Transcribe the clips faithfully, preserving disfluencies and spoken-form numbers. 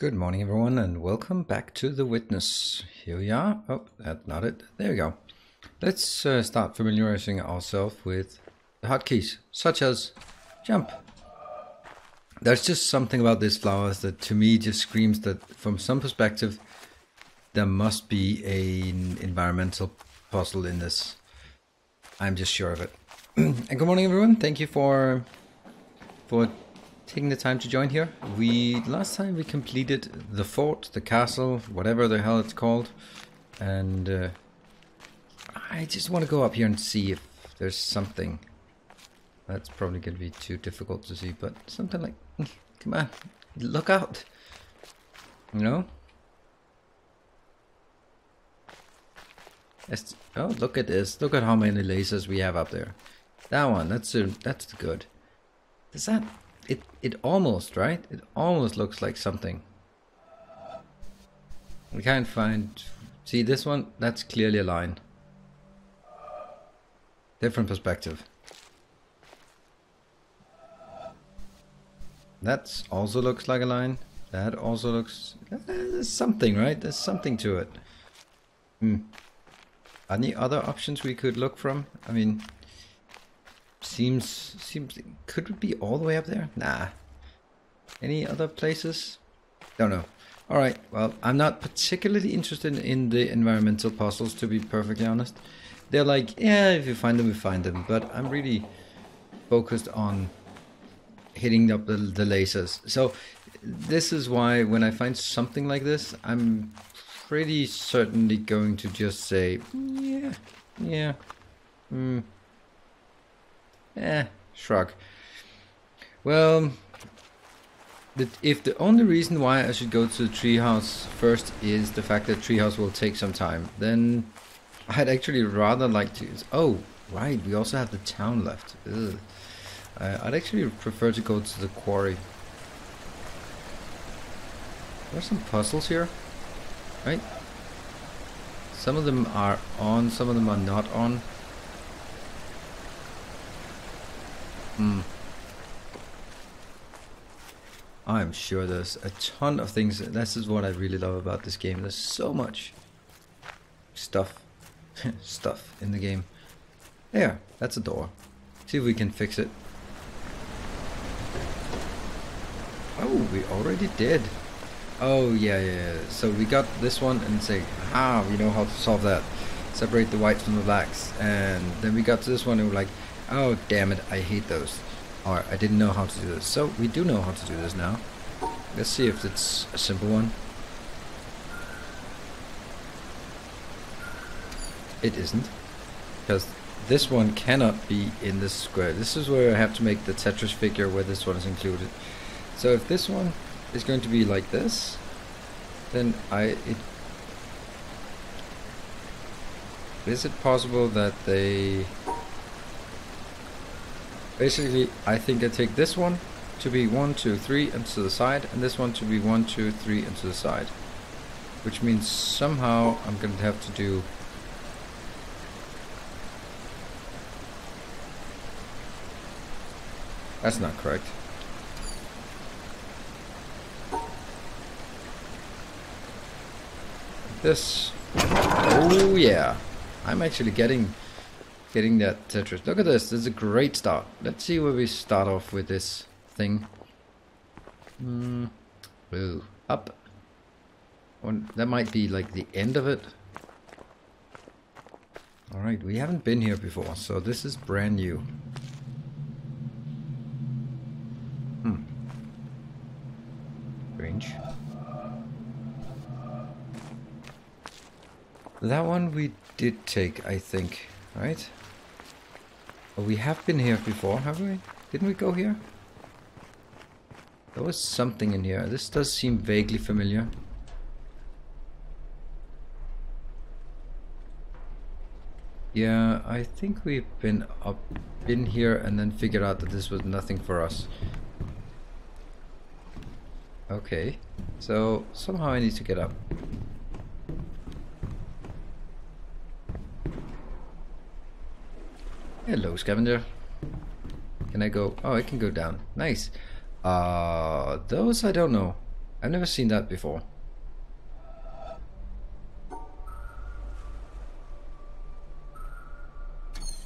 Good morning everyone and welcome back to The Witness. Here we are. Oh, that's not it. There we go. Let's uh, start familiarizing ourselves with the hotkeys, such as jump. There's just something about these flowers that to me just screams that from some perspective there must be an environmental puzzle in this. I'm just sure of it. And good morning everyone. Thank you for for taking the time to join here. We last time we completed the fort, the castle, whatever the hell it's called, and uh, I just want to go up here and see if there's something. That's probably going to be too difficult to see, but something like, come on, look out, you know? That's, oh, look at this! Look at how many lasers we have up there. That one, that's a, that's good. Is that? It, it almost, right? It almost looks like something. We can't find... See, this one, that's clearly a line. Different perspective. That also looks like a line. That also looks... There's something, right? There's something to it. Hmm. Any other options we could look from? I mean... Seems, seems, could it be all the way up there? Nah. Any other places? Don't know. Alright, well, I'm not particularly interested in the environmental puzzles, to be perfectly honest. They're like, yeah, if you find them, you find them. But I'm really focused on hitting up the, the lasers. So, this is why when I find something like this, I'm pretty certainly going to just say, yeah, yeah, hmm. Eh, shrug. Well, the, if the only reason why I should go to the treehouse first is the fact that treehouse will take some time, then I'd actually rather like to... Oh, right, we also have the town left. Ugh. Uh, I'd actually prefer to go to the quarry. There's some puzzles here, right? Some of them are on, some of them are not on. Mm. I'm sure there's a ton of things. This is what I really love about this game. There's so much stuff stuff in the game. There, that's a door. See if we can fix it. Oh, we already did. Oh yeah, yeah, yeah. So we got this one and say, ah, we know how to solve that. Separate the whites from the blacks. And then we got to this one and we're like, oh damn it, I hate those. Or I didn't know how to do this. So we do know how to do this now. Let's see if it's a simple one. It isn't. Because this one cannot be in this square. This is where I have to make the Tetris figure where this one is included. So if this one is going to be like this, then I... It is it possible that they... Basically, I think I take this one to be one, two, three, and to the side, and this one to be one, two, three, and to the side. Which means somehow I'm going to have to do... That's not correct. This. Oh yeah. I'm actually getting... Getting that Tetris. Look at this. This is a great start. Let's see where we start off with this thing. Mm. Ooh. Up. One. That might be like the end of it. Alright, we haven't been here before, so this is brand new. Hmm. Strange. That one we did take, I think. Right? Oh, we have been here before, have we? Didn't we go here? There was something in here. This does seem vaguely familiar. Yeah, I think we've been up in here and then figured out that this was nothing for us. Okay, so somehow I need to get up. Hello, scavenger. Can I go? Oh, I can go down. Nice. Uh, those I don't know. I've never seen that before.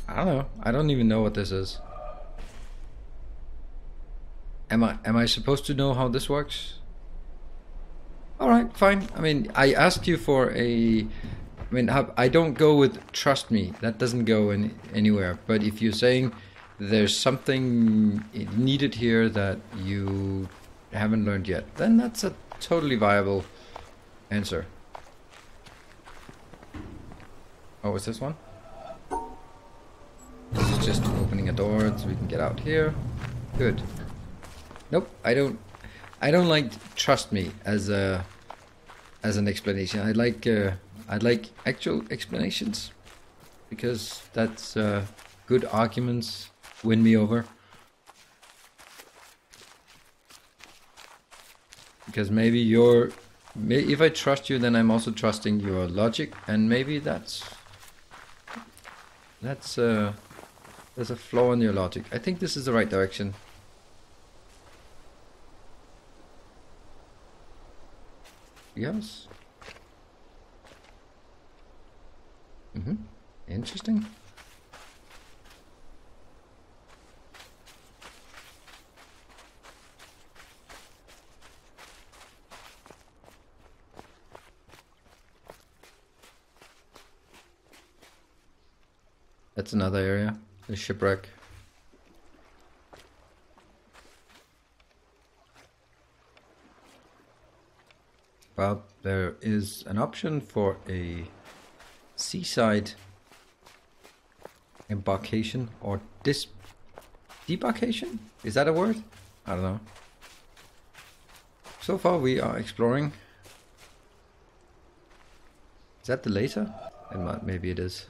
I don't know. I don't even know what this is. Am I am I supposed to know how this works? Alright, fine. I mean, I asked you for a... I mean, I don't go with trust me. That doesn't go in anywhere. But if you're saying there's something needed here that you haven't learned yet, then that's a totally viable answer. Oh, is this one? This is just opening a door so we can get out here. Good. Nope, I don't... I don't like trust me as a as an explanation. I like uh, I like actual explanations, because that's uh, good arguments win me over. Because maybe you're, if I trust you, then I'm also trusting your logic, and maybe that's that's uh, there's a flaw in your logic. I think this is the right direction. Yes. Mm-hmm. Interesting. That's another area, the shipwreck. Well, there is an option for a seaside embarkation or dis debarkation? Is that a word? I don't know. So far we are exploring. Is that the laser? It might, maybe it is.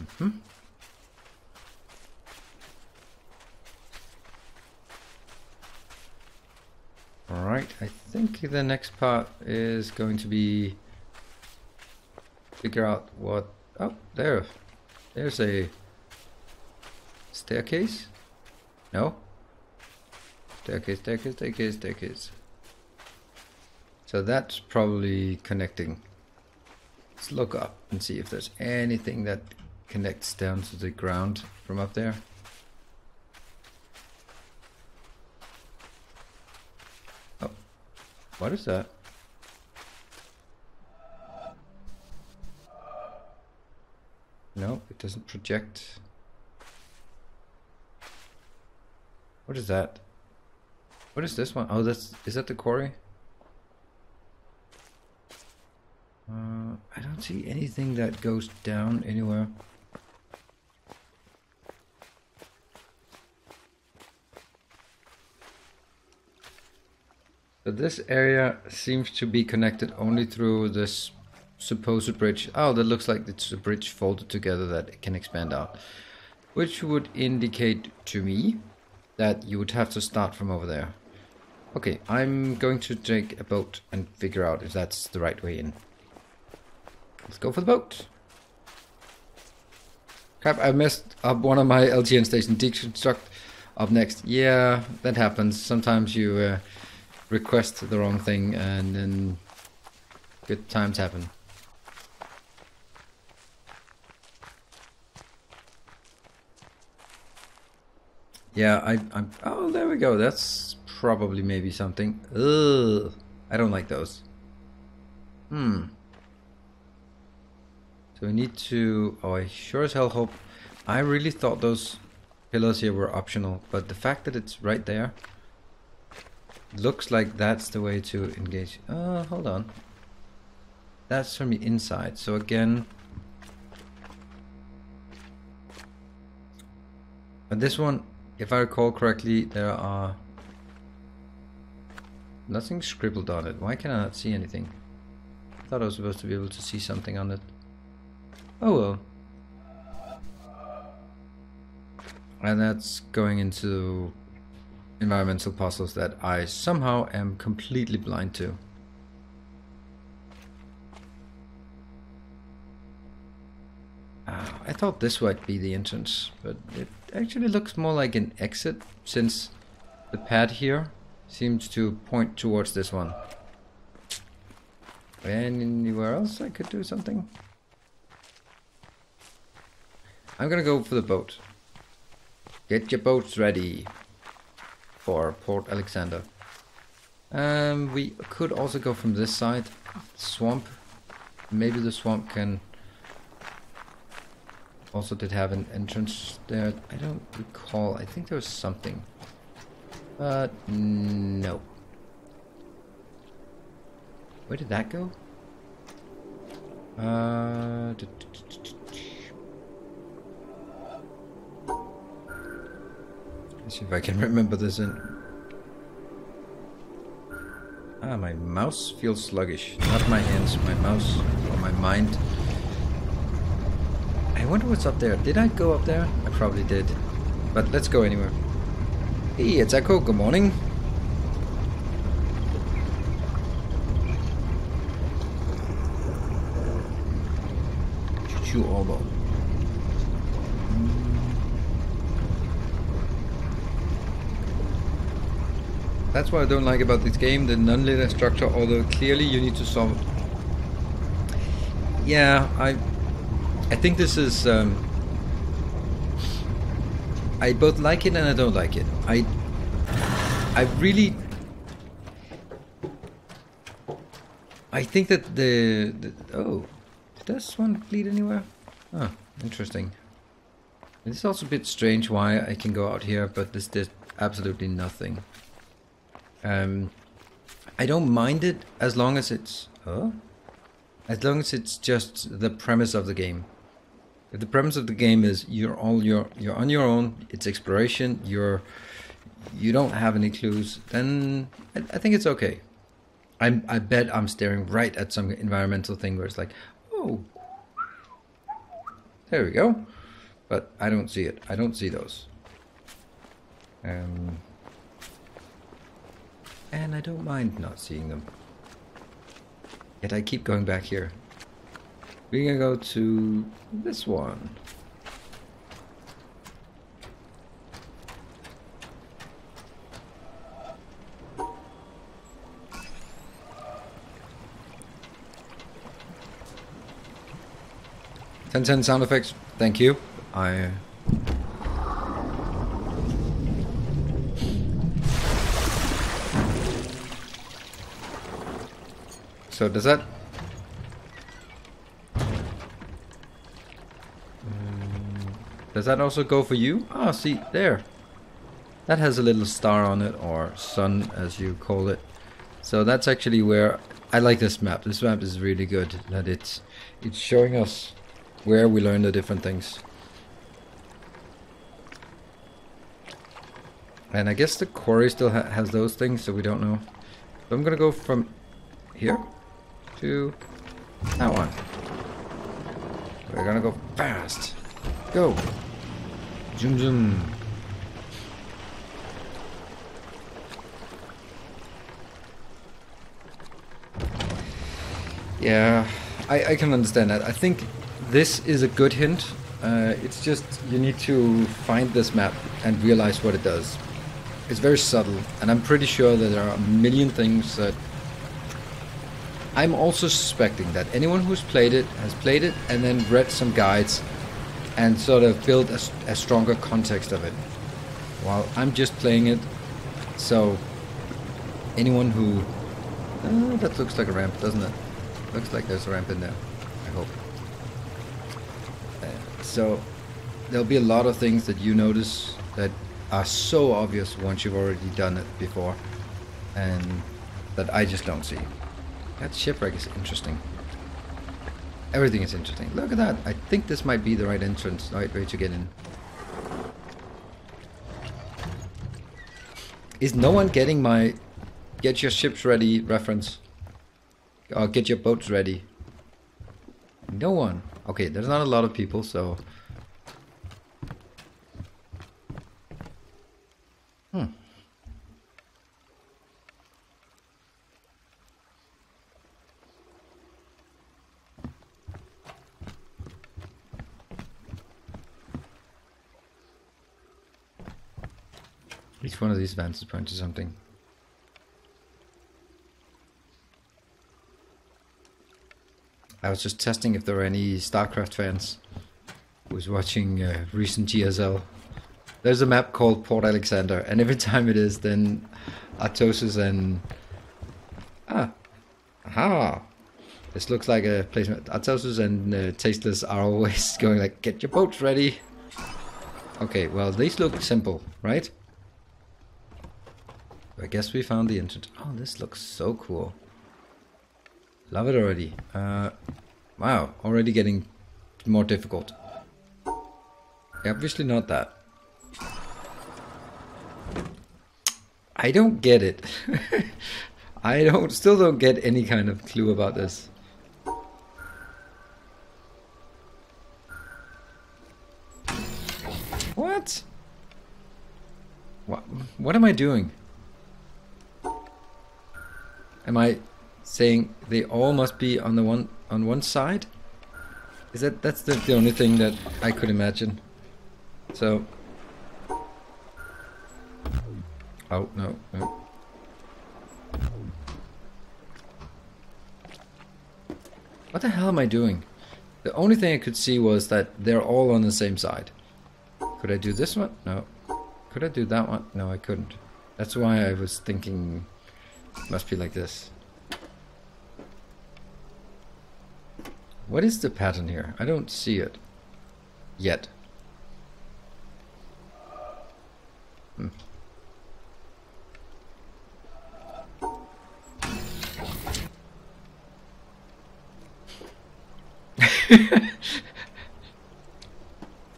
Mm-hmm. Alright, I think the next part is going to be figure out what... Oh, there. There's a staircase? No? Staircase, staircase, staircase, staircase. So that's probably connecting. Let's look up and see if there's anything that connects down to the ground from up there. What is that? No, it doesn't project. What is that? What is this one? Oh, that's... Is that the quarry? Uh, I don't see anything that goes down anywhere. So this area seems to be connected only through this supposed bridge. Oh, that looks like it's a bridge folded together that it can expand out. Which would indicate to me that you would have to start from over there. Okay, I'm going to take a boat and figure out if that's the right way in. Let's go for the boat. Crap, I messed up one of my L G N station. Deconstruct up next. Yeah, that happens. Sometimes you... Uh, request the wrong thing and then good times happen. Yeah, I, I'm... Oh, there we go. That's probably maybe something. Ugh, I don't like those. Hmm. So we need to... Oh, I sure as hell hope... I really thought those pillars here were optional, but the fact that it's right there... Looks like that's the way to engage. Uh, hold on. That's from the inside. So again... But this one, if I recall correctly, there are... Nothing scribbled on it. Why can I not see anything? I thought I was supposed to be able to see something on it. Oh well. And that's going into... environmental puzzles that I somehow am completely blind to. Ah, I thought this might be the entrance, but it actually looks more like an exit, since the pad here seems to point towards this one. Anywhere else I could do something? I'm gonna go for the boat. Get your boats ready for Port Alexander. Um, we could also go from this side, swamp. Maybe the swamp can... Also did have an entrance there. I don't recall. I think there was something. But no. Where did that go? Uh, let's see if I can remember this in... Ah, my mouse feels sluggish. Not my hands, my mouse, or my mind. I wonder what's up there. Did I go up there? I probably did. But let's go anywhere. Hey, it's Echo. Good morning. Choo-choo Orbo. That's what I don't like about this game, the non-linear structure, although clearly you need to solve it. Yeah, I I think this is... Um, I both like it and I don't like it. I I really... I think that the... the oh, did this one lead anywhere? Oh, interesting. It's also a bit strange why I can go out here, but this did absolutely nothing. Um, I don't mind it as long as it's huh? as long as it's just the premise of the game. If the premise of the game is you're all your you're on your own, it's exploration, you're you don't have any clues, then I, I think it's okay. I'm I bet I'm staring right at some environmental thing where it's like, oh, there we go, but I don't see it. I don't see those. Um. And I don't mind not seeing them. Yet I keep going back here. We're gonna go to this one. ten ten sound effects. Thank you. I. So does that? Um, does that also go for you? Ah, oh, see there. That has a little star on it, or sun, as you call it. So that's actually where I like this map. This map is really good. That it's it's showing us where we learn the different things. And I guess the quarry still ha has those things, so we don't know. So I'm gonna go from here. To that one. We're gonna go fast. Go. Zoom zoom. Yeah, I, I can understand that. I think this is a good hint. Uh, it's just you need to find this map and realize what it does. It's very subtle, and I'm pretty sure that there are a million things that I'm also suspecting that anyone who's played it has played it and then read some guides and sort of built a, a stronger context of it while I'm just playing it. So anyone who... Oh, that looks like a ramp, doesn't it? Looks like there's a ramp in there, I hope. Uh, so there'll be a lot of things that you notice that are so obvious once you've already done it before and that I just don't see. That shipwreck is interesting. Everything is interesting. Look at that. I think this might be the right entrance, right way to get in. Is no one getting my get your ships ready reference? Or get your boats ready? No one. Okay, there's not a lot of people, so... Hmm. Each one of these vans is pointing to something. I was just testing if there were any StarCraft fans who was watching uh, recent G S L. There's a map called Port Alexander, and every time it is, then Artosis and... Ah! Aha! This looks like a placement. Artosis and uh, Tasteless are always going like, get your boats ready! Okay, well, these look simple, right? I guess we found the entrance. Oh, this looks so cool. Love it already. Uh, wow, already getting more difficult. Obviously not that. I don't get it. I don't, still don't get any kind of clue about this. What? What? What am I doing? Am I saying they all must be on the one on one side? Is that that's the, the only thing that I could imagine? So. Oh no no. What the hell am I doing? The only thing I could see was that they're all on the same side. Could I do this one? No. Could I do that one? No, I couldn't. That's why I was thinking. Must be like this. What is the pattern here? I don't see it yet. Hmm.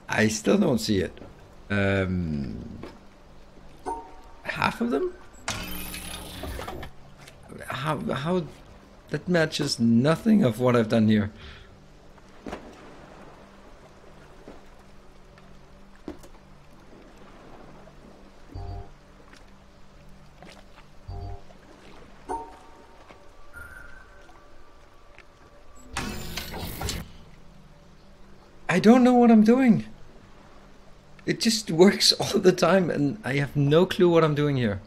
I still don't see it. Um, half of them? How, how that matches nothing of what I've done here. I don't know what I'm doing. It just works all the time and I have no clue what I'm doing here.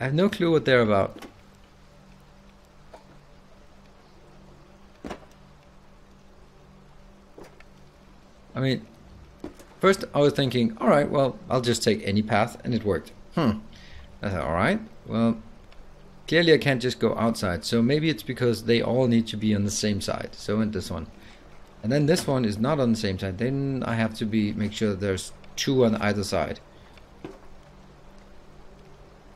I have no clue what they're about. I mean, first I was thinking, all right, well, I'll just take any path, and it worked. Hmm. I thought, all right, well, clearly I can't just go outside, so maybe it's because they all need to be on the same side. So in this one, and then this one is not on the same side. Then I have to be make sure there's two on either side.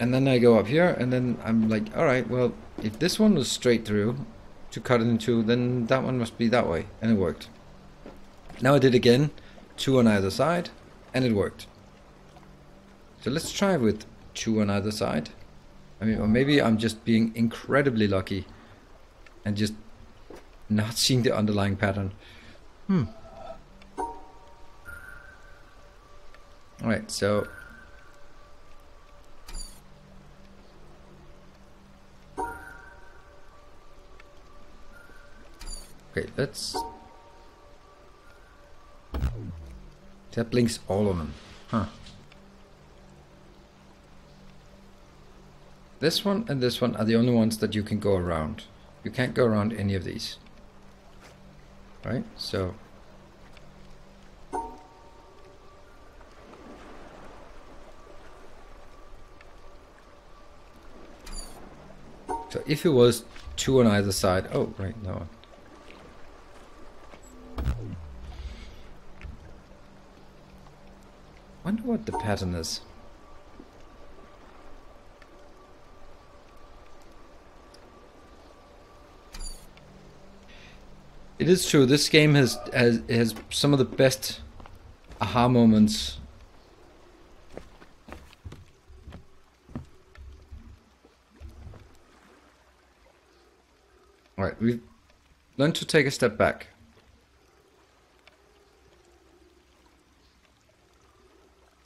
And then I go up here, and then I'm like, alright, well, if this one was straight through to cut it in two, then that one must be that way, and it worked. Now I did again, two on either side, and it worked. So let's try with two on either side. I mean, or maybe I'm just being incredibly lucky and just not seeing the underlying pattern. Hmm. Alright, so... Okay, let's... That blinks all of them. Huh. This one and this one are the only ones that you can go around. You can't go around any of these. Right? So... So if it was two on either side... Oh, right, no. I wonder what the pattern is. It is true, this game has, has, has some of the best aha moments. Alright, we've learned to take a step back.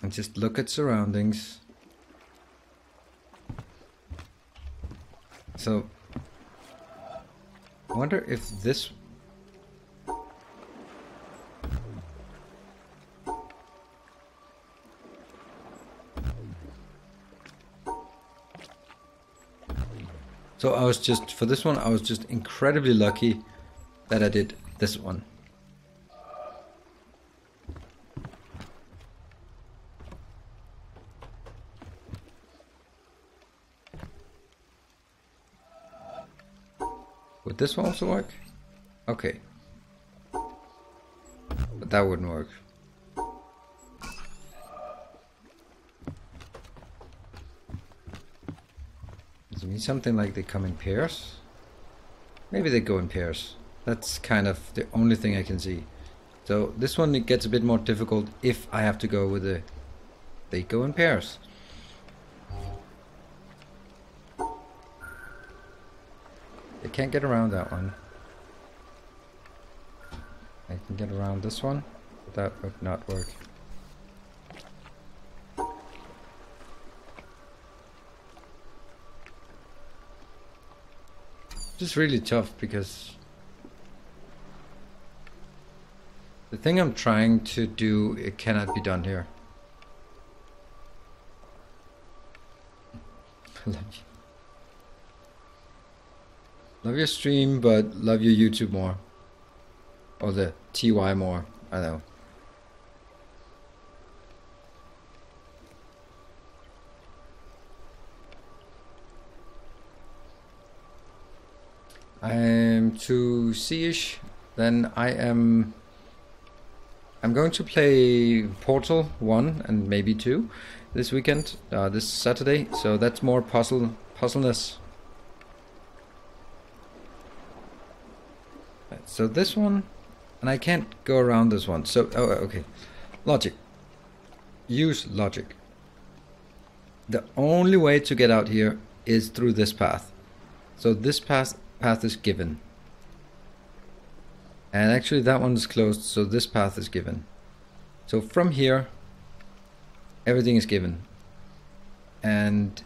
And just look at surroundings. So, I wonder if this... So I was just, for this one, I was just incredibly lucky that I did this one. Would this one also work? Okay. But that wouldn't work. Does it mean something like they come in pairs? Maybe they go in pairs. That's kind of the only thing I can see. So this one, it gets a bit more difficult if I have to go with the... They go in pairs. I can't get around that one. I can get around this one. That would not work. This is really tough because the thing I'm trying to do, it cannot be done here. Love your stream, but love your YouTube more. Or the T Y more, I know. I am to C-ish, then I am... I'm going to play Portal one and maybe two this weekend, uh, this Saturday, so that's more puzzle, puzzleness. So this one, and I can't go around this one. So, oh, okay. Logic. Use logic. The only way to get out here is through this path. So this path, path is given. And actually that one is closed, so this path is given. So from here, everything is given. And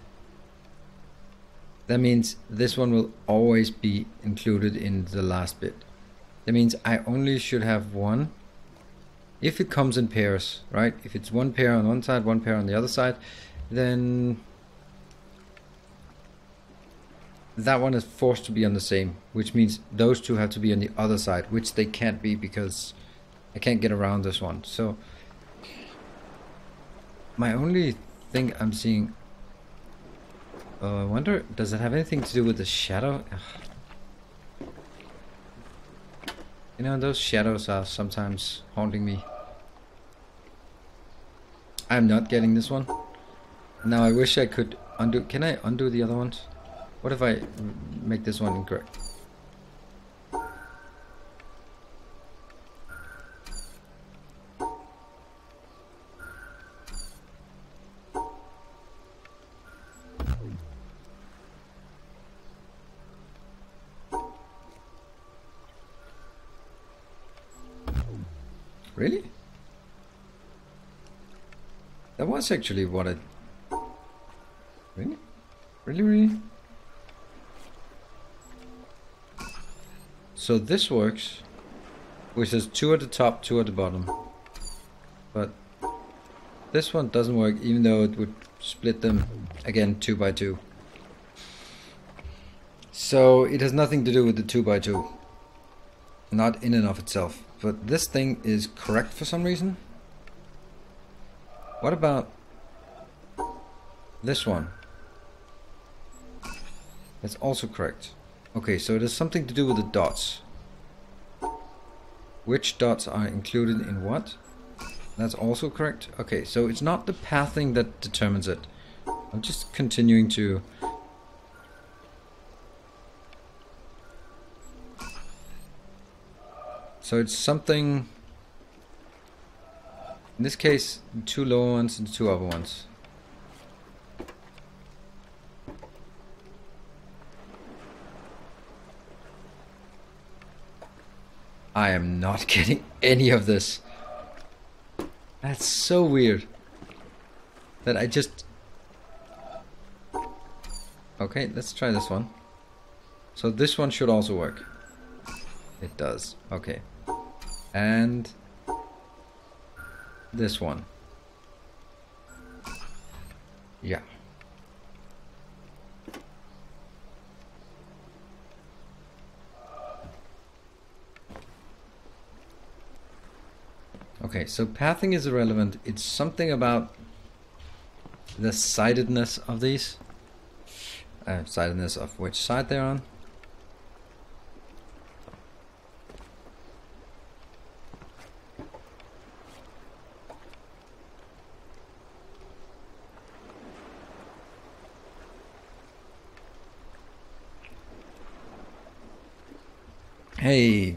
that means this one will always be included in the last bit. That means I only should have one if it comes in pairs, right? If it's one pair on one side, one pair on the other side, then that one is forced to be on the same, which means those two have to be on the other side, which they can't be because I can't get around this one. So my only thing I'm seeing, oh, I wonder, does it have anything to do with the shadow? Ugh. You know, those shadows are sometimes haunting me. I'm not getting this one. Now I wish I could undo... Can I undo the other ones? What if I make this one incorrect? Really? That was actually what I... Really? Really, really? So this works, which is two at the top, two at the bottom. But this one doesn't work, even though it would split them again two by two. So it has nothing to do with the two by two. Not in and of itself. But this thing is correct for some reason. What about this one? It's also correct. Okay, so it has something to do with the dots. Which dots are included in what? That's also correct. Okay, so it's not the pathing that determines it. I'm just continuing to... So it's something, in this case, two lower ones and two upper ones. I am not getting any of this. That's so weird. That I just... Okay, let's try this one. So this one should also work. It does, okay. And this one. Yeah. Okay, so pathing is irrelevant. It's something about the sidedness of these. Uh, sidedness of which side they're on. Hey.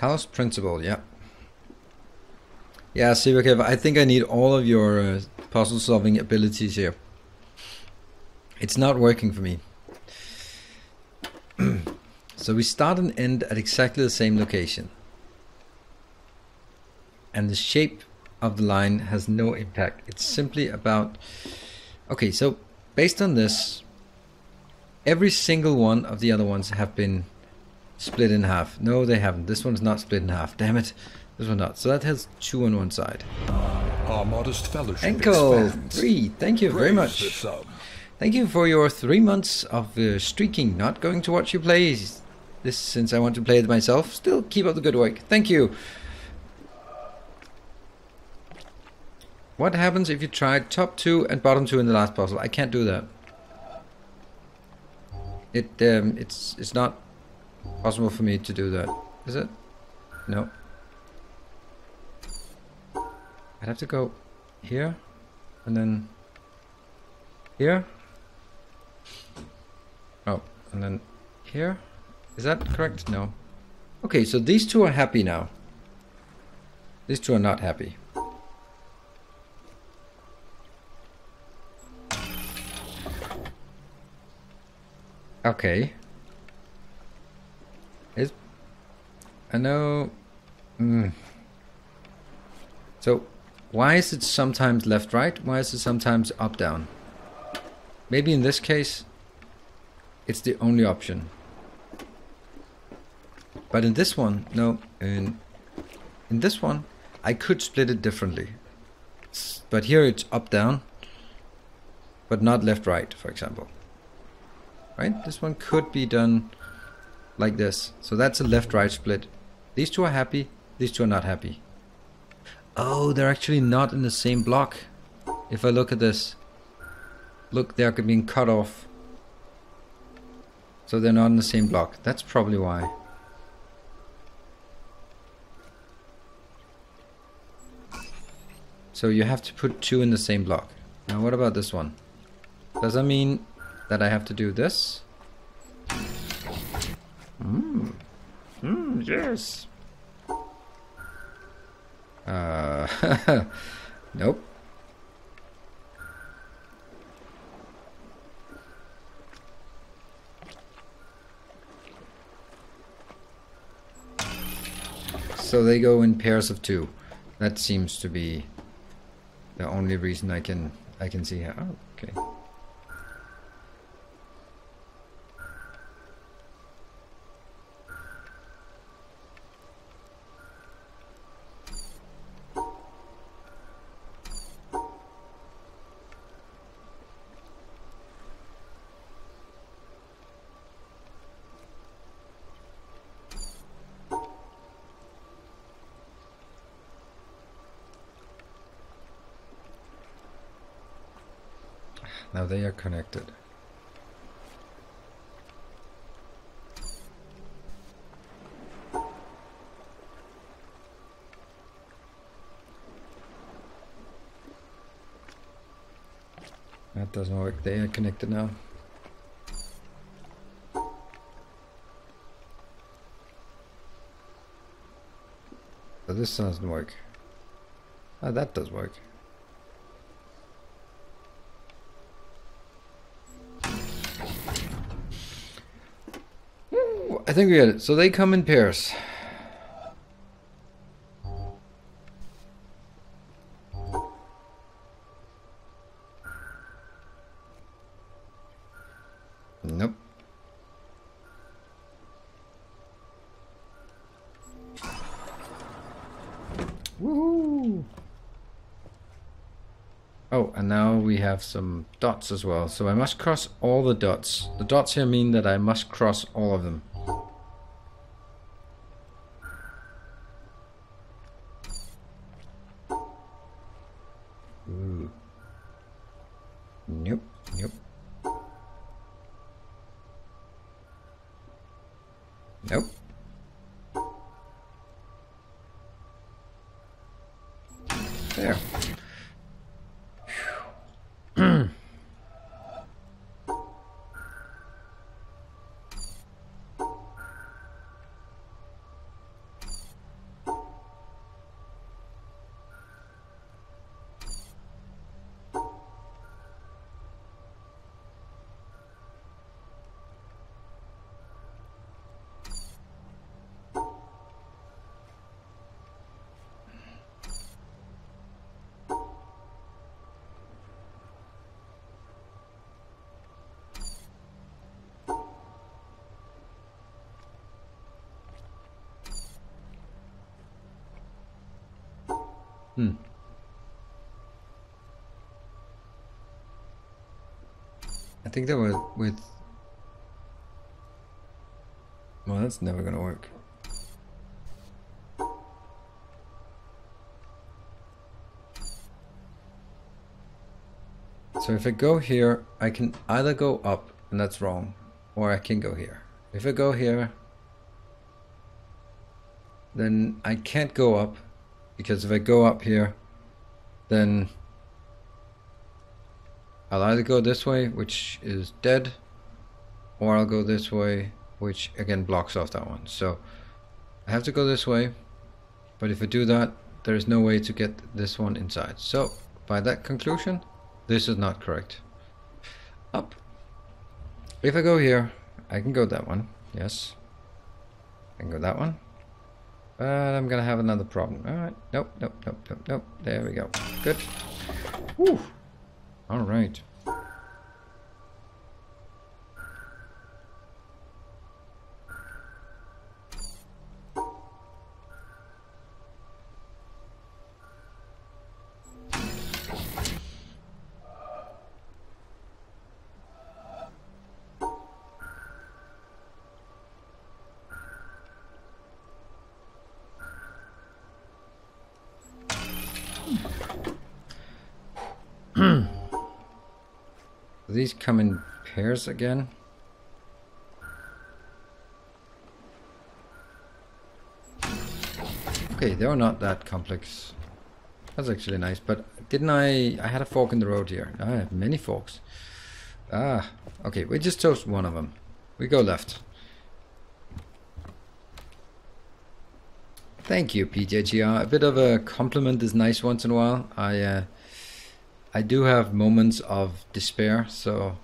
House principle, yeah. Yeah, see, okay, but I think I need all of your uh, puzzle solving abilities here. It's not working for me. So we start and end at exactly the same location. And the shape of the line has no impact. It's simply about... Okay, so based on this, every single one of the other ones have been split in half. No, they haven't. This one's not split in half. Damn it. This one's not. So that has two on one side. Our modest fellowship Enko, expands. Three. Thank you Praise very much. Thank you for your three months of uh, streaking. Not going to watch you play this since I want to play it myself. Still keep up the good work. Thank you. What happens if you try top two and bottom two in the last puzzle? I can't do that. It um, it's it's not possible for me to do that, is it? No. I'd have to go here, and then here. Oh, and then here. Is that correct? No. Okay, so these two are happy now. These two are not happy. Okay. Is I know. Mm. So, why is it sometimes left-right? Why is it sometimes up-down? Maybe in this case, it's the only option. But in this one, no. In in this one, I could split it differently. But here it's up-down, but not left-right, for example. Right? This one could be done like this. So that's a left-right split. These two are happy, these two are not happy. Oh, they're actually not in the same block. If I look at this, look, they're being cut off. So they're not in the same block. That's probably why. So you have to put two in the same block. Now what about this one? Does that mean that I have to do this? Mm. Mm, yes. Uh, nope. So they go in pairs of two. That seems to be the only reason I can I can see how. Oh, okay. Now they are connected. That doesn't work. They are connected now. But this doesn't work. Oh, that does work. I think we got it. So they come in pairs. Nope. Woohoo! Oh, and now we have some dots as well. So I must cross all the dots. The dots here mean that I must cross all of them. Ooh. Nope, nope. Nope. There. Hmm. I think that was with... Well, that's never gonna work. So if I go here, I can either go up, and that's wrong, or I can go here. If I go here, then I can't go up. Because if I go up here, then I'll either go this way, which is dead, or I'll go this way, which again blocks off that one. So I have to go this way, but if I do that, there is no way to get this one inside. So by that conclusion, this is not correct. Up. If I go here, I can go that one. Yes, I can go that one. But I'm gonna have another problem. Alright, nope, nope, nope, nope, nope. There we go. Good. Woo! Alright. These come in pairs again. Okay, they were not that complex. That's actually nice, but didn't I... I had a fork in the road here. I have many forks. Ah, okay, we just chose one of them. We go left. Thank you, P J G R. A bit of a compliment is nice once in a while. I... Uh, I do have moments of despair, so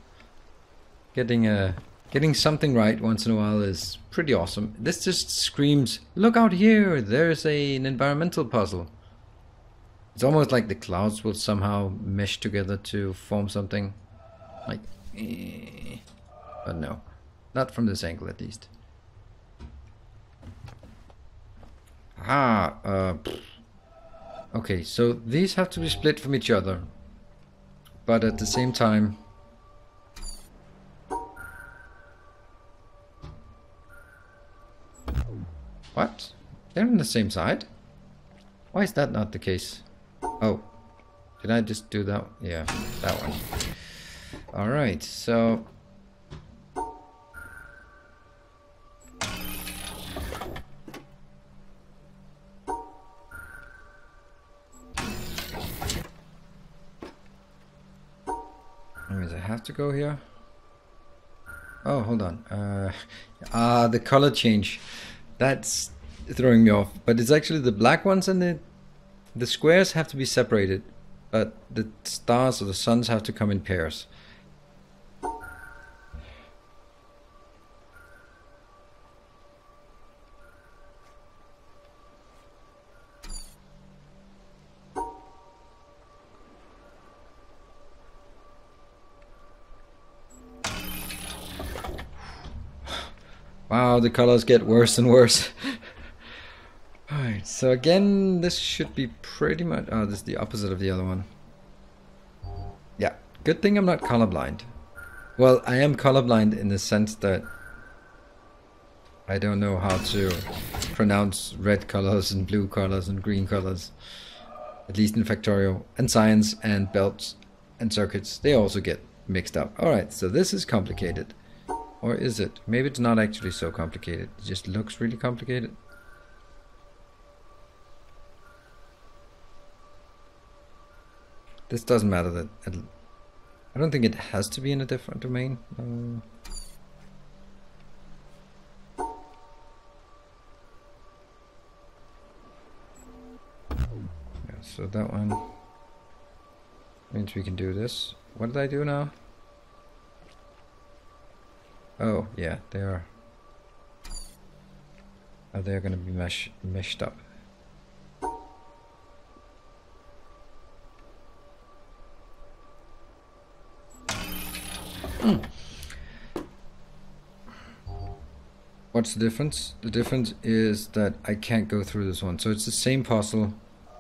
getting a getting something right once in a while is pretty awesome. This just screams, "Look out here! There's a, an environmental puzzle." It's almost like the clouds will somehow mesh together to form something. Like, eh. But no, not from this angle at least. Ah, uh, okay. So these have to be split from each other. But at the same time, what? They're on the same side? Why is that not the case? Oh, did I just do that? Yeah, that one. All right, so to go here. Oh, hold on. Uh, uh, the color change. That's throwing me off. But it's actually the black ones and the the squares have to be separated. But the stars or the suns have to come in pairs. Wow, the colors get worse and worse. Alright, so again, this should be pretty much... Oh, this is the opposite of the other one. Good thing I'm not colorblind. Well, I am colorblind in the sense that I don't know how to pronounce red colors and blue colors and green colors. At least in factorial. And science and belts and circuits, they also get mixed up. Alright, so this is complicated. Or is it? Maybe it's not actually so complicated. It just looks really complicated. This doesn't matter. That I don't think it has to be in a different domain. Um, yeah, so that one means we can do this. What did I do now? Oh yeah, they are. Oh, they're going to be mesh meshed up. Mm. What's the difference? The difference is that I can't go through this one. So it's the same puzzle,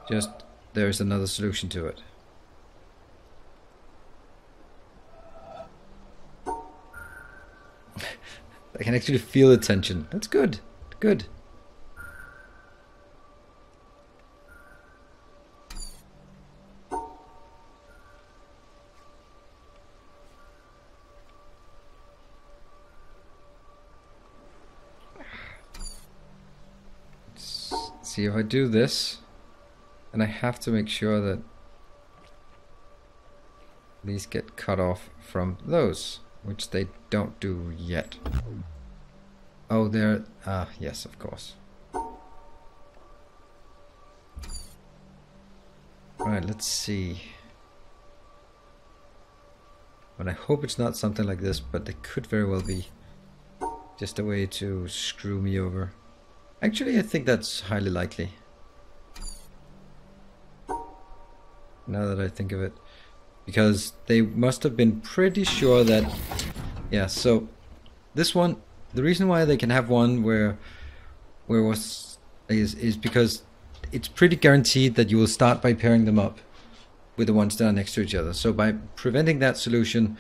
just there's another solution to it. I can actually feel the tension. That's good. Good. Let's see if I do this, and I have to make sure that these get cut off from those. Which they don't do yet. Oh, there. Ah, yes, of course. Alright, let's see. But I hope it's not something like this, but it could very well be just a way to screw me over. Actually, I think that's highly likely. Now that I think of it. Because they must have been pretty sure that, yeah, so this one, the reason why they can have one where where was is is because it's pretty guaranteed that you will start by pairing them up with the ones that are next to each other. So by preventing that solution,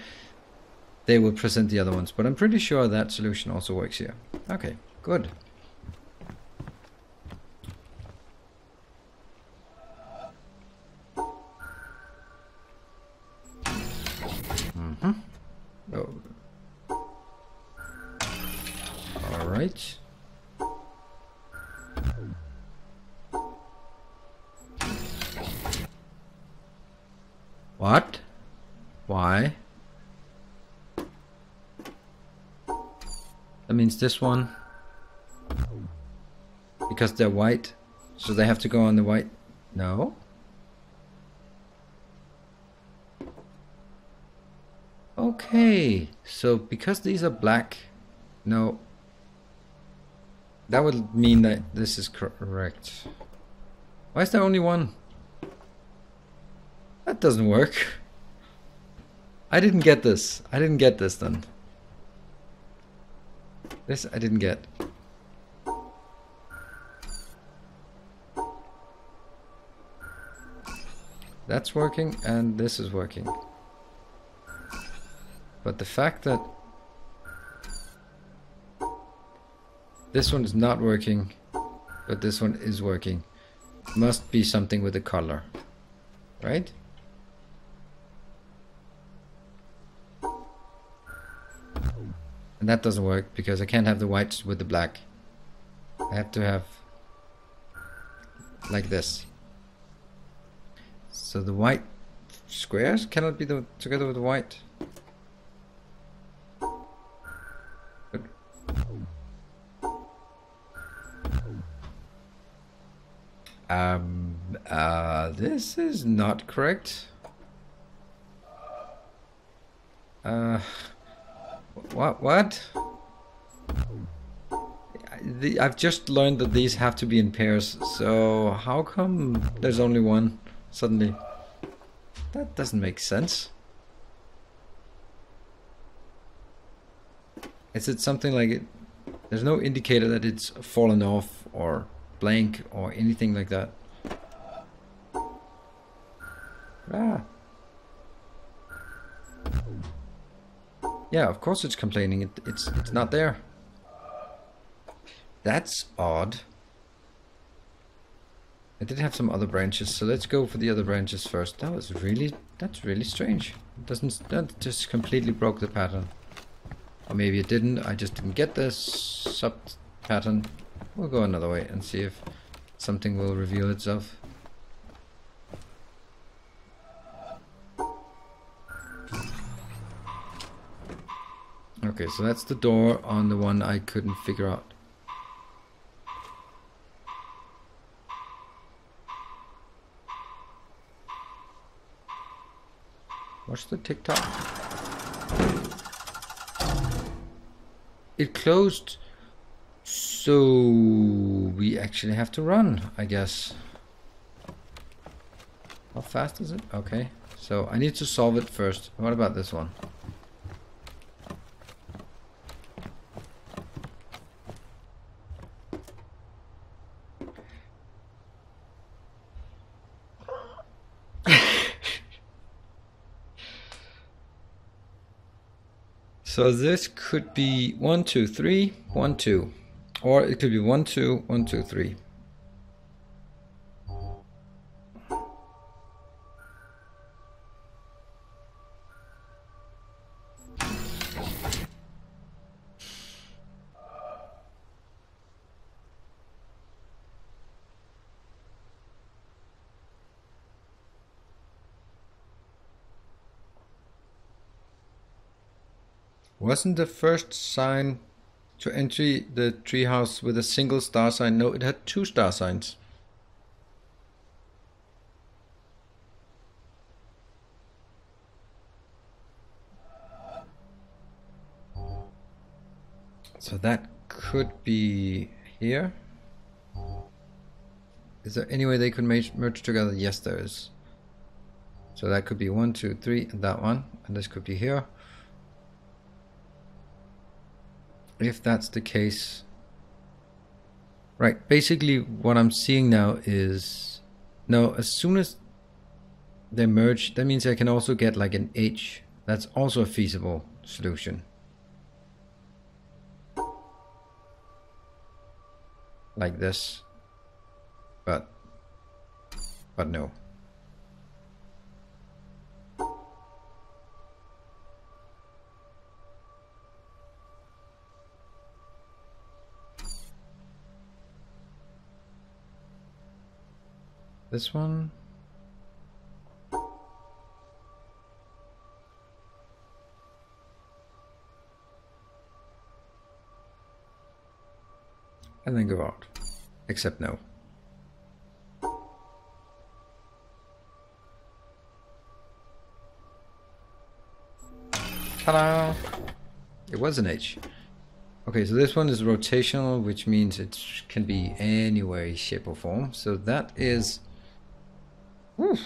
they will present the other ones. But I'm pretty sure that solution also works here. Okay, good. Oh. All right. What? Why? That means this one, because they're white, so they have to go on the white. No. Okay, so because these are black, no, that would mean that this is correct. Why is there only one? That doesn't work. I didn't get this. I didn't get this then. This I didn't get. That's working, and this is working. But the fact that this one is not working, but this one is working, must be something with the color, right? And that doesn't work because I can't have the whites with the black. I have to have like this. So the white squares cannot be the, together with the white. Um, uh, this is not correct. Uh, what, what? The, I've just learned that these have to be in pairs, so how come there's only one suddenly? That doesn't make sense. Is it something like it? There's no indicator that it's fallen off or blank or anything like that. Ah. Yeah, of course it's complaining. It, it's it's not there. That's odd. I did have some other branches, so let's go for the other branches first. That was really, that's really strange. It doesn't, that just completely broke the pattern. Or maybe it didn't, I just didn't get this sub pattern. We'll go another way and see if something will reveal itself. Okay, so that's the door on the one I couldn't figure out. Watch the TikTok. It closed, so we actually have to run, I guess. How fast is it? Okay, so I need to solve it first. What about this one? So this could be one, two, three, one, two, or it could be one, two, one, two, three. Wasn't the first sign to enter the treehouse with a single star sign? No, it had two star signs. So that could be here. Is there any way they could merge together? Yes, there is. So that could be one, two, three, and that one, and this could be here. If that's the case, right, basically what I'm seeing now is, no, as soon as they merge, that means I can also get like an H. That's also a feasible solution. Like this, but, but no. This one. And then go out. Except no. Ta-da! It was an H. Okay, so this one is rotational, which means it can be any way, shape or form. So that is... Oof.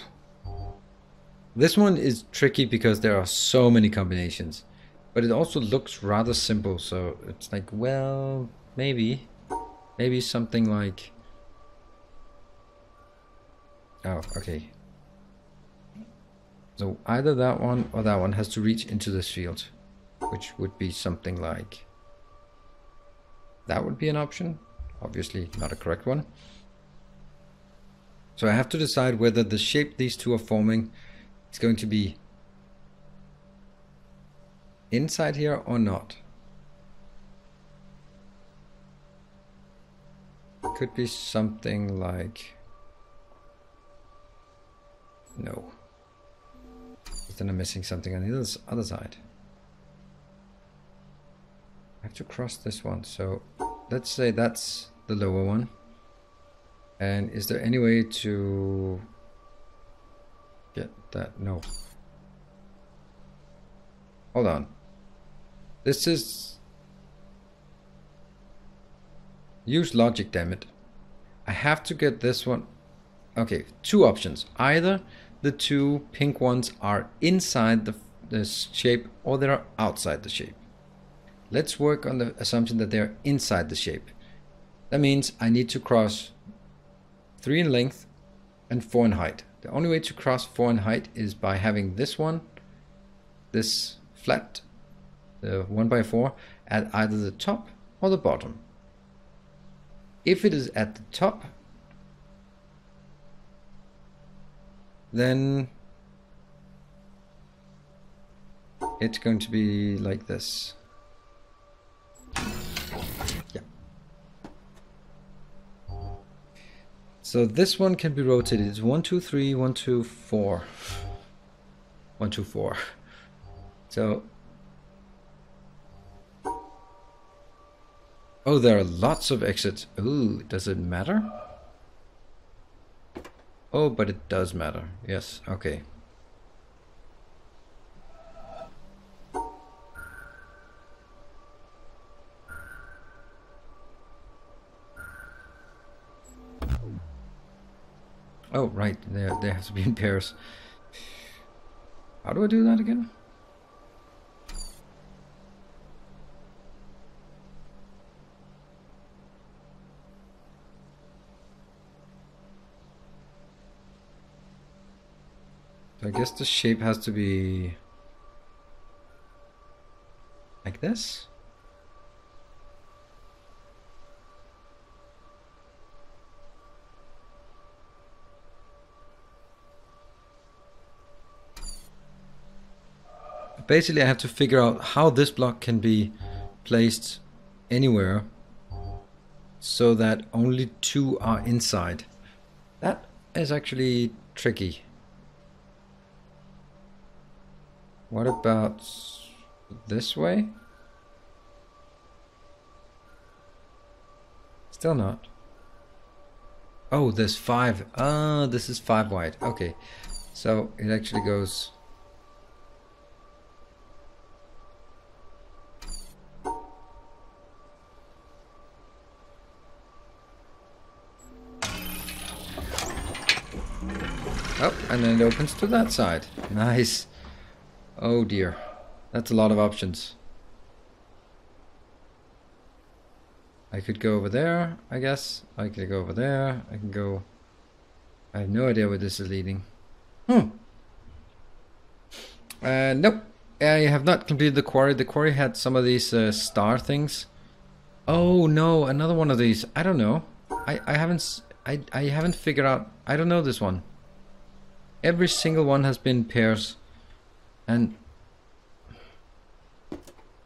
This one is tricky because there are so many combinations, but it also looks rather simple, so it's like, well, maybe maybe something like, oh, okay, so either that one or that one has to reach into this field, which would be something like, that would be an option, obviously not a correct one. So I have to decide whether the shape these two are forming is going to be inside here or not. It could be something like... No. But then I'm missing something on the other side. I have to cross this one, so let's say that's the lower one. And is there any way to get that? No. Hold on. This is... Use logic, damn it. I have to get this one. Okay, two options. Either the two pink ones are inside the, the shape, or they are outside the shape. Let's work on the assumption that they are inside the shape. That means I need to cross three in length and four in height. The only way to cross four in height is by having this one, this flat, the one by four, at either the top or the bottom. If it is at the top, then it's going to be like this. Yeah. So this one can be rotated. It's one, two, three, one, two, four. One, two, four. So. Oh, there are lots of exits. Ooh, does it matter? Oh, but it does matter. Yes, okay. Oh, right, they, they have to be in pairs. How do I do that again? I guess the shape has to be like this. Basically, I have to figure out how this block can be placed anywhere so that only two are inside. That is actually tricky. What about this way? Still not. Oh, there's five. Ah, this is five wide. Okay. So it actually goes. Oh, and then it opens to that side. Nice. Oh dear, that's a lot of options. I could go over there, I guess. I could go over there. I can go. I have no idea where this is leading. Hmm. Uh, nope. I have not completed the quarry. The quarry had some of these uh, star things. Oh no, another one of these. I don't know. I I haven't s I I haven't figured out. I don't know this one. Every single one has been pairs. And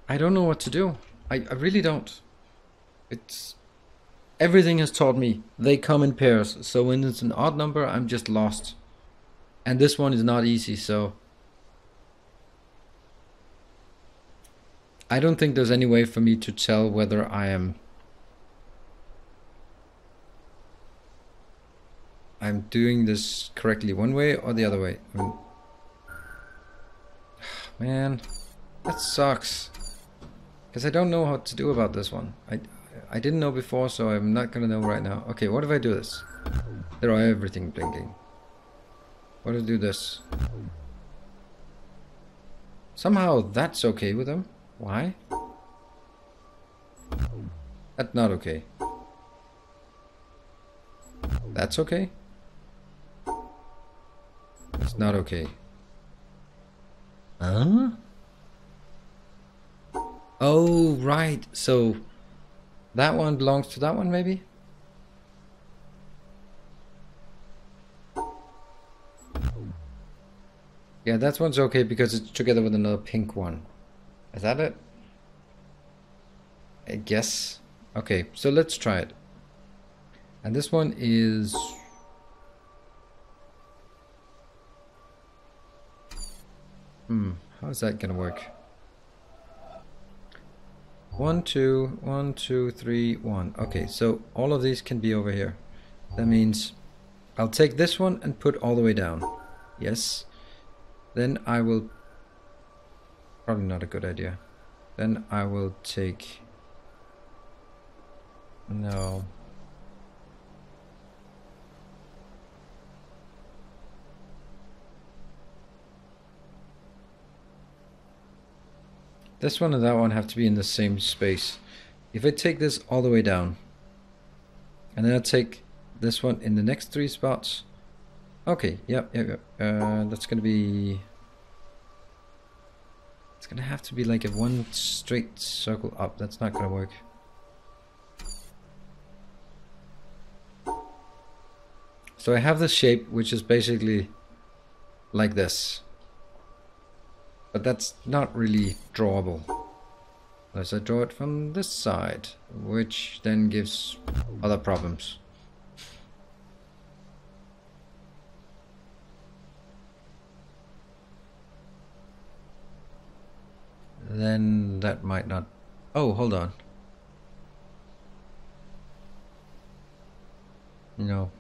I don't know what to do. I, I really don't. It's everything has taught me they come in pairs. So when it's an odd number, I'm just lost. And this one is not easy, so I don't think there's any way for me to tell whether I am I'm doing this correctly one way or the other way. I'm, Man, that sucks. Because I don't know what to do about this one. I, I didn't know before, so I'm not going to know right now. Okay, what if I do this? There are everything blinking. What if I do this? Somehow that's okay with them. Why? That's not okay. That's okay? It's not okay. Huh? Oh, right. So that one belongs to that one, maybe? Yeah, that one's okay because it's together with another pink one. Is that it? I guess. Okay, so let's try it. And this one is... Hmm, how is that gonna work? One, two, one, two, three, one. Okay, so all of these can be over here. That means I'll take this one and put all the way down. Yes. Then I will... Probably not a good idea. Then I will take... No. This one and that one have to be in the same space. If I take this all the way down, and then I take this one in the next three spots. Okay, yep, yep, yep. Uh, that's gonna be... It's It's gonna have to be like a one straight circle up. That's not gonna work. So I have this shape, which is basically like this. But that's not really drawable. Unless I draw it from this side, which then gives other problems. Then that might not... Oh, hold on. No.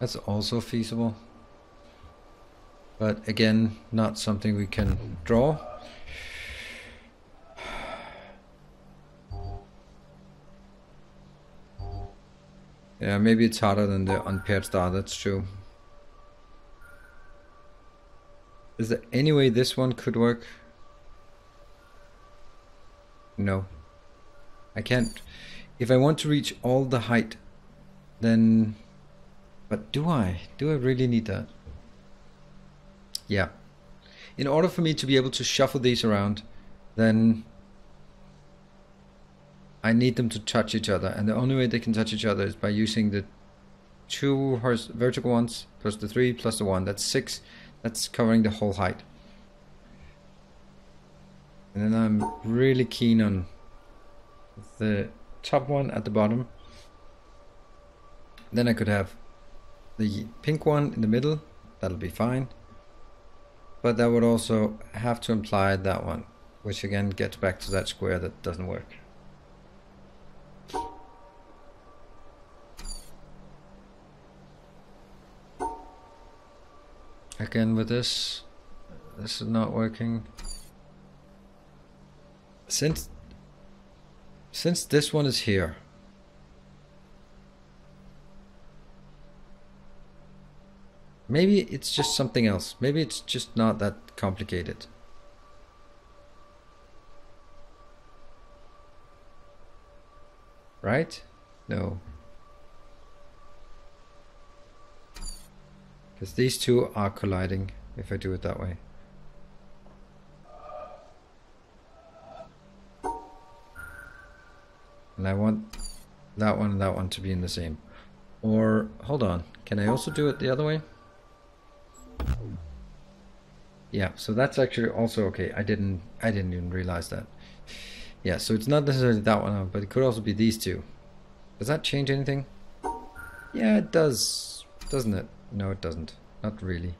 That's also feasible. But again, not something we can draw. Yeah, maybe it's harder than the unpaired star, that's true. Is there any way this one could work? No. I can't. If I want to reach all the height, then... But do I? Do I really need that? Yeah. In order for me to be able to shuffle these around, then... I need them to touch each other, and the only way they can touch each other is by using the two vertical ones plus the three plus the one. That's six. That's covering the whole height. And then I'm really keen on the top one at the bottom. Then I could have the pink one in the middle. That'll be fine. But that would also have to imply that one, which again gets back to that square that doesn't work. Again with this, this is not working. Since since this one is here, maybe it's just something else. Maybe it's just not that complicated. Right? No. Because these two are colliding, if I do it that way. And I want that one and that one to be in the same. Or, hold on, can I also do it the other way? Yeah, so that's actually also okay. I didn't, I didn't even realize that. Yeah, so it's not necessarily that one, but it could also be these two. Does that change anything? Yeah, it does, doesn't it? No, it doesn't. Not really.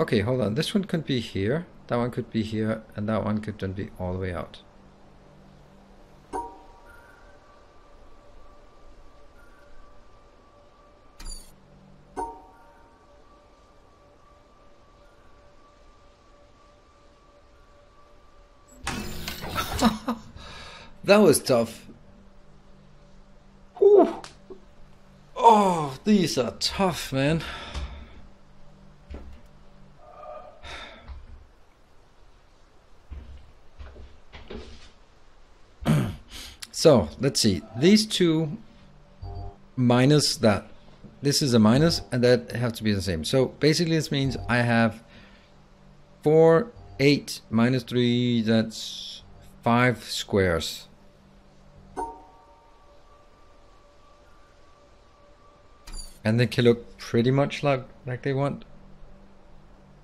Okay, hold on. This one could be here, that one could be here, and that one could then be all the way out. That was tough. Oh, these are tough, man. So, let's see. These two minus that. This is a minus, and that have to be the same. So, basically this means I have four, eight, minus three, that's five squares. And they can look pretty much like, like they want.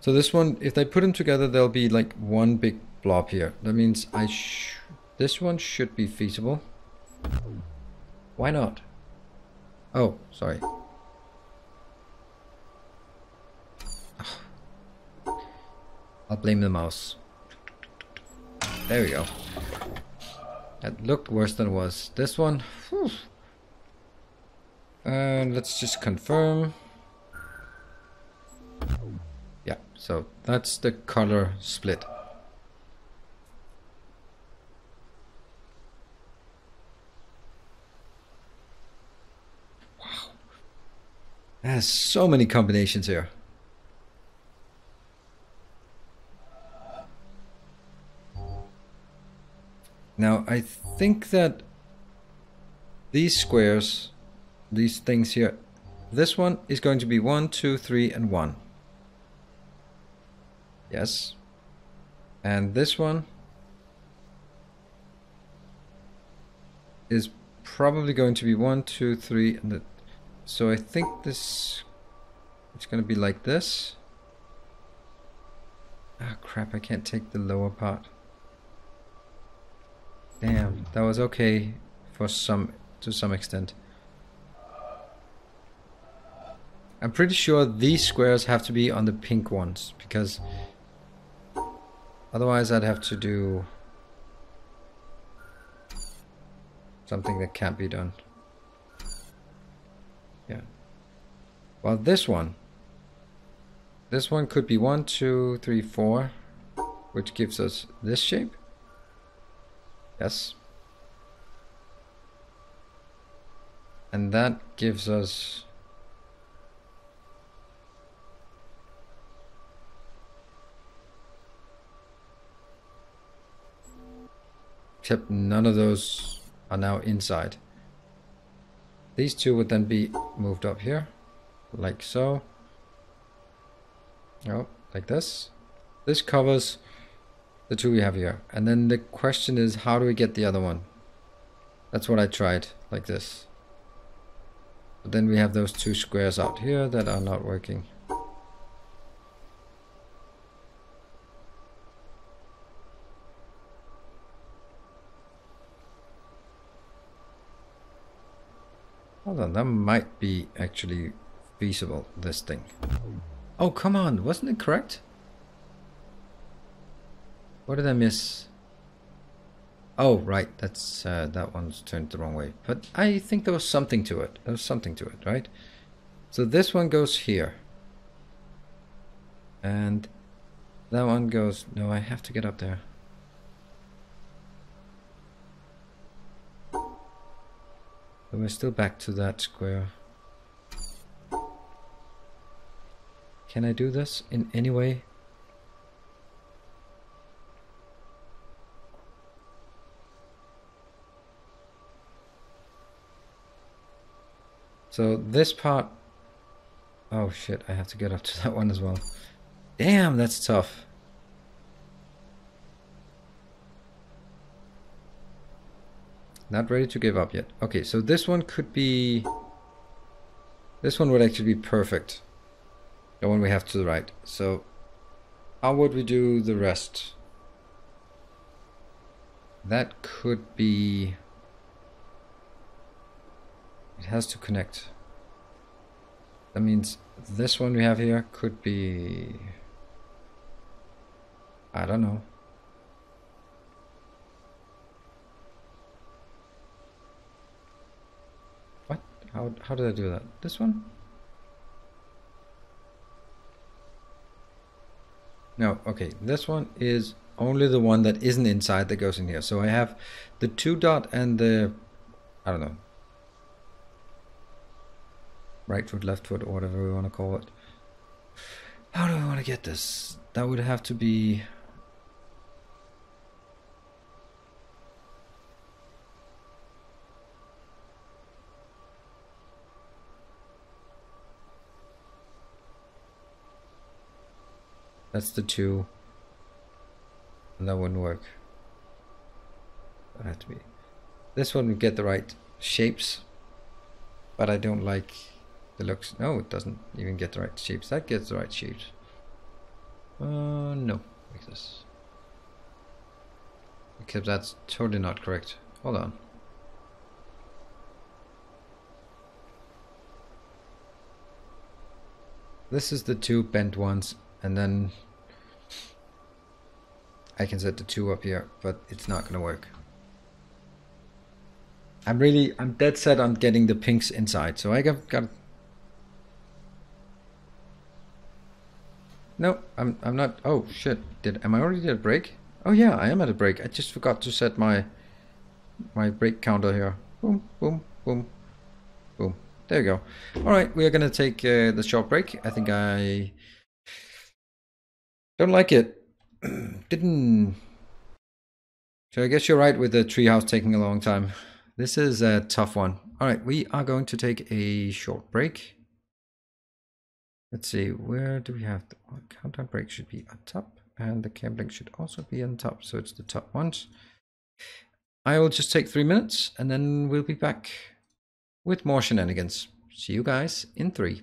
So this one, if they put them together, there'll be like one big blob here. That means I sh this one should be feasible. Why not? Oh, sorry. I'll blame the mouse. There we go. That looked worse than it was. This one... Whew. And uh, let's just confirm. Yeah, so that's the color split. Wow. There's so many combinations here. Now I think that these squares, these things here, this one is going to be one, two, three and one. Yes. And this one is probably going to be one, two, three, and the, so I think this, it's going to be like this. Ah, crap, I can't take the lower part. Damn, that was okay for some, to some extent. I'm pretty sure these squares have to be on the pink ones, because otherwise I'd have to do something that can't be done. Yeah. Well, this one. This one could be one, two, three, four, which gives us this shape. Yes. And that gives us except none of those are now inside. These two would then be moved up here, like so. Oh, like this. This covers the two we have here. And then the question is, how do we get the other one? That's what I tried, like this. But then we have those two squares out here that are not working. Hold on, that might be actually feasible, this thing. Oh, come on, wasn't it correct? What did I miss? Oh, right, that's uh, that one's turned the wrong way. But I think there was something to it. There was something to it, right? So this one goes here. And that one goes... No, I have to get up there. But we're still back to that square. Can I do this in any way? So this part... Oh shit, I have to get up to that one as well. Damn, that's tough. Not ready to give up yet. Okay, so this one could be... This one would actually be perfect. The one we have to the right. So, how would we do the rest? That could be... It has to connect. That means this one we have here could be... I don't know. How, how did I do that? This one? No, okay. This one is only the one that isn't inside that goes in here. So I have the two dot and the... I don't know. Right foot, left foot, or whatever we want to call it. How do I want to get this? That would have to be... That's the two, and that wouldn't work. I have to be. This one would get the right shapes, but I don't like the looks. No, it doesn't even get the right shapes. That gets the right shapes. Uh, no, like this. Because that's totally not correct. Hold on. This is the two bent ones. And then I can set the two up here, but it's not gonna work. I'm really, I'm dead set on getting the pinks inside, so I got, got no, I'm, I'm not, oh shit, did, am I already at a break? Oh yeah, I am at a break, I just forgot to set my, my break counter here. Boom, boom, boom, boom, there you go. Alright, we are gonna take uh, the short break. I think I... Don't like it. Didn't So I guess you're right with the treehouse taking a long time. This is a tough one. All right, we are going to take a short break. Let's see, where do we have the countdown break? Should be on top, and the camp link should also be on top, so it's the top ones. I will just take three minutes, and then we'll be back with more shenanigans. See you guys in three.